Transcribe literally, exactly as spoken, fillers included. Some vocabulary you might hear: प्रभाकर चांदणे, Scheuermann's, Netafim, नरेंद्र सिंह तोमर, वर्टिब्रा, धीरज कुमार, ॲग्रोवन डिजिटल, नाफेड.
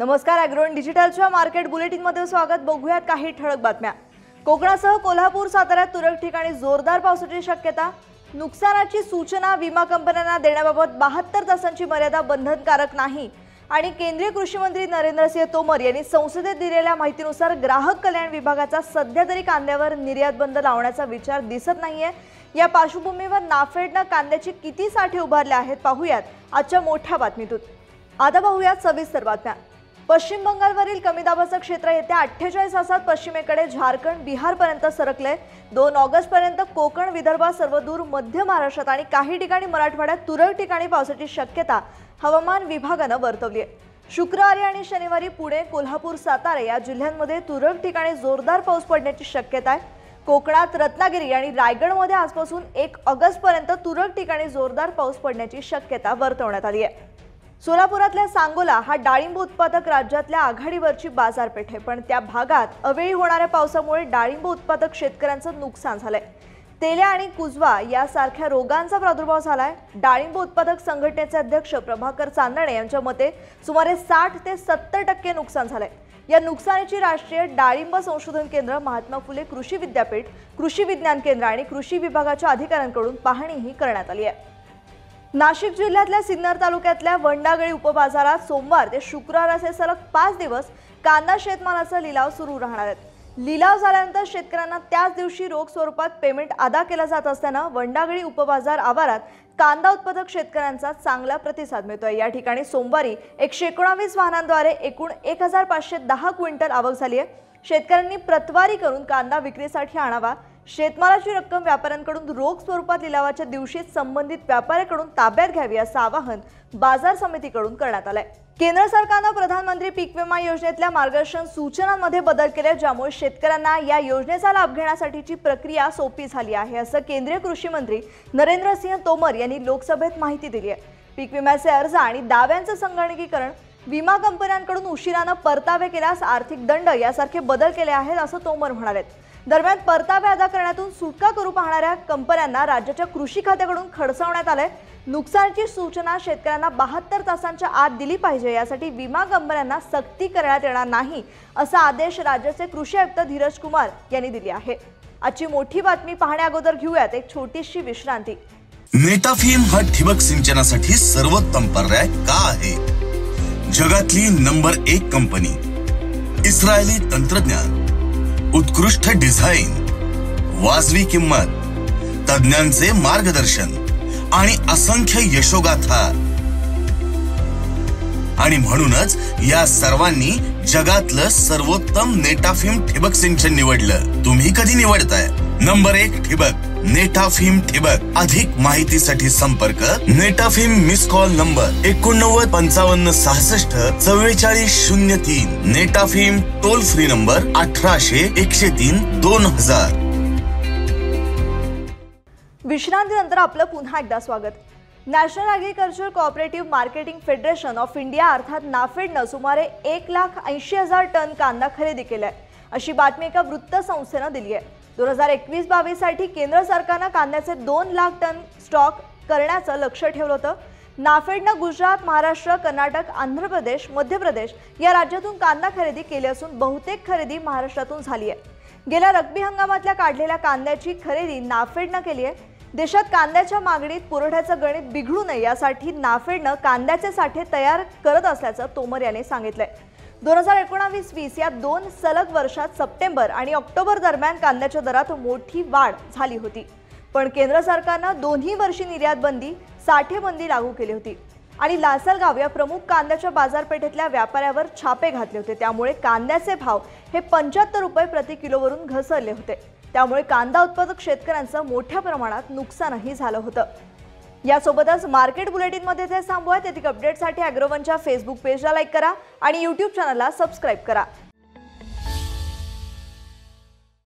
नमस्कार, Agrowon डिजिटलच्या market bulletin मध्ये स्वागत। बघूयात काही ठळक बातम्या। कोकणासह कोल्हापूर साताऱ्यात तुरळक ठिकाणी जोरदार पावसाची शक्यता। नुकसानाची सूचना विमा कंपन्यांना देण्याबाबत बहात्तर तासांची मर्यादा बंधनकारक नाही। आणि केंद्रीय कृषी मंत्री नरेंद्र सिंह तोमर यांनी संसदेत दिलेल्या माहितीनुसार ग्राहक कल्याण विभागाचा सध्या तरी कांद्यावर निर्यात बंद लावण्याचा विचार दिसत नाहीये। या पार्श्वभूमीवर नाफेडने कांद्याची किती साठे उभारले आहेत पाहूयात आजच्या मोठ्या बातमीतून। आता पाहूयात सविस्तर बातम्या। पश्चिम बंगालवरील कमी दाबाचे क्षेत्र येत्या अठ्ठेचाळीस तासात पश्चिमेकडे झारखंड बिहारपर्यंत सरकले। दोन ऑगस्ट पर्यंत कोकण विदर्भात सर्वदूर मध्य महाराष्ट्रात आणि काही ठिकाणी मराठवाड्यात तुरळक ठिकाणी पावसाची शक्यता हवामान विभागाने वर्तवली आहे। शुक्रवारी आणि शनिवारी पुणे कोल्हापूर सातारा या जिल्ह्यांमध्ये तुरळक ठिकाणी जोरदार पाऊस पडण्याची शक्यता आहे। कोकणात रत्नागिरी आणि रायगडमध्ये आजपासून एक ऑगस्ट पर्यंत तुरळक ठिकाणी जोरदार पाऊस पडण्याची शक्यता वर्तवण्यात आली आहे। सोलापुरातल्या सांगोला हा डाळिंब उत्पादक राज्यातल्या आघाडीवरची बाजारपेठ आहे, पण त्या भागात अवेळी होणाऱ्या पावसामुळे डाळिंब उत्पादक शेतकऱ्यांचं नुकसान झालंय। तेल्या आणि कुजवा यासारख्या रोगांचा प्रादुर्भाव झालाय। डाळिंब उत्पादक संघटनेचे अध्यक्ष प्रभाकर चांदणे यांच्या मते सुमारे साठ ते सत्तर टक्के नुकसान झालंय। या नुकसानीची राष्ट्रीय डाळिंब संशोधन केंद्र, महात्मा फुले कृषी विद्यापीठ, कृषी विज्ञान केंद्र आणि कृषी विभागाच्या अधिकाऱ्यांकडून पाहणीही करण्यात आली आहे। नाशिक जिल्ह्यातल्या सिन्नर तालुक्यातल्या वंडागळी उपबाजारात सोमवार ते शुक्रवार असे सलग पाच दिवस कांदा शेतमालाचा लिलाव सुरू राहणार आहेत। लिलाव झाल्यानंतर शेतकऱ्यांना त्याच दिवशी रोख स्वरूपात पेमेंट अदा केला जात असताना वंडागळी उपबाजार आवारात कांदा उत्पादक शेतकऱ्यांचा चांगला प्रतिसाद मिळतोय। या ठिकाणी सोमवारी एकशे एकोणावीस वाहनांद्वारे एकूण एक हजार पाचशे दहा क्विंटल आवक झाली आहे। शेतकऱ्यांनी प्रतवारी करून कांदा विक्रीसाठी आणावा। शेतमालाची रक्कम व्यापाऱ्यांकडून रोख स्वरूपात लिलावाच्या दिवशी संबंधित व्यापाऱ्याकडून ताब्यात घ्यावी असे आवाहन बाजार समितीकडून करण्यात आलंय। केंद्र सरकारने प्रधानमंत्री पीक विमा योजनेतल्या मार्गदर्शन सूचनांमध्ये बदल केले, ज्यामुळे शेतकऱ्यांना या योजनेचा लाभ घेण्यासाठीची प्रक्रिया सोपी झाली आहे असं केंद्रीय कृषी मंत्री नरेंद्र सिंह तोमर यांनी लोकसभेत माहिती दिली आहे। पीक विम्याचे अर्ज आणि दाव्यांचे संगणकीकरण, विमा कंपन्यांकडून उशिराने परतावे केल्यास आर्थिक दंड यासारखे बदल केले आहेत असं तोमर म्हणाले। दरम्यान परतावे अदा करण्यातून सुटका करू पाहणाऱ्या कंपन्यांना राज्याच्या कृषी खात्याकडून खडसावण्यात आलंय। नुकसानीची सूचना शेतकऱ्यांना बहात्तर तासांच्या आत दिली पाहिजे, यासाठी विमा कंपन्यांना सक्ती करण्यात येणार नाही असा आदेश राज्याचे कृषी आयुक्त धीरज कुमार यांनी दिले आहे। आजची मोठी बातमी पाहण्याअगोदर घेऊयात एक छोटीशी विश्रांती। नेटाफिम हा ठिबक सिंचनासाठी सर्वोत्तम पर्याय का आहे? जगातली नंबर एक कंपनी, इस्रायली तंत्रज्ञान, उत्कृष्ट डिझाईन, वाजवी किंमत, तज्ञांचे मार्गदर्शन आणि असंख्य यशोगाथा, आणि म्हणूनच या सर्वांनी जगातलं सर्वोत्तम नेटाफिम ठिबक सिंचन निवडलं। तुम्ही कधी निवडताय? नंबर एक ठिबक नेटाफिम ठिबक। अधिक माहितीसाठी संपर्क नेटाफिम मिस कॉल नंबर एकोणनव्वद पंचावन्न सहासष्ट चव्वेचाळीस शून्य तीन। नेटाफिम टोल फ्री नंबर अठराशे एकशे तीन दोन हजार। विश्रांतीनंतर आपलं पुन्हा एकदा स्वागत। National agriculture cooperative marketing federation of India अर्थात नाफेडनं सुमारे एक लाख ऐंशी हजार टन कांदा खरेदी केलाय अशी बातमी एका वृत्तसंस्थेनं दिली आहे। दोन हजार एकवीस बावीस साठी केंद्र सरकारनं कांद्याचे दोन लाख टन स्टॉक करण्याचं लक्ष ठेवलं होतं। नाफेडनं गुजरात, महाराष्ट्र, कर्नाटक, आंध्र प्रदेश, मध्य प्रदेश या राज्यातून कांदा खरेदी केली असून बहुतेक खरेदी महाराष्ट्रातून झाली आहे। गेल्या रब्बी हंगामातल्या काढलेल्या कांद्याची खरेदी नाफेडनं केली आहे। देशात कांद्याच्या मागणीत पुरवठ्याचं गणित बिघडू नये यासाठी नाफेडनं कांद्याचे साठे तयार करत असल्याचं तोमर यांनी सांगितलंय। दोन हजार एकोणावीस वीस या दोन सलग वर्षात सप्टेंबर आणि ऑक्टोबर दरम्यान कांद्याच्या दरात मोठी वाढ झाली होती, पण केंद्र सरकारनं दोन्ही वर्षी निर्यात बंदी, साठेबंदी लागू केली होती आणि लासलगाव या प्रमुख कांद्याच्या बाजारपेठेतल्या व्यापाऱ्यावर छापे घातले होते। त्यामुळे कांद्याचे भाव हे पंच्याहत्तर रुपये प्रति किलोवरून घसरले होते। त्यामुळे कांदा उत्पादक शेतकऱ्यांचं मोठ्या प्रमाणात नुकसानही झालं होतं। यासोबतच मार्केट बुलेटिनमध्ये ते थांबूयात। अधिक अपडेटसाठी ॲग्रोवनच्या फेसबुक पेजला लाईक करा आणि यूट्यूब चॅनलला सबस्क्राईब करा।